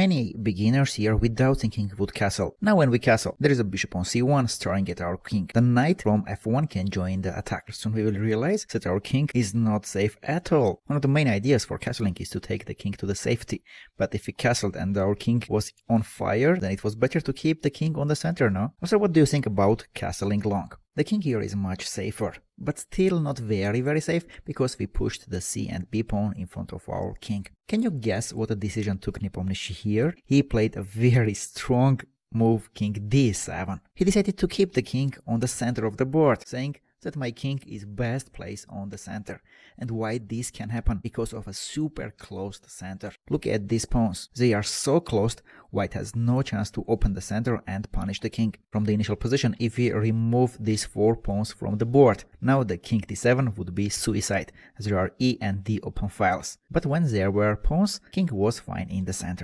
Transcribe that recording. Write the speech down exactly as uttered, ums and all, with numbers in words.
Many beginners here without thinking would castle. Now when we castle, there is a bishop on c one staring at our king. The knight from f one can join the attack. Soon we will realize that our king is not safe at all. One of the main ideas for castling is to take the king to the safety. But if we castled and our king was on fire, then it was better to keep the king on the center, no? Also, what do you think about castling long? The king here is much safer, but still not very very safe because we pushed the c and b pawn in front of our king. Can you guess what a decision took Nepomneshi here? He played a very strong move, king d seven. He decided to keep the king on the center of the board, saying that my king is best placed on the center. And why this can happen? Because of a super closed center. Look at these pawns. They are so closed, white has no chance to open the center and punish the king. From the initial position, if we remove these four pawns from the board, now the king d seven would be suicide, as there are e and d open files. But when there were pawns, king was fine in the center.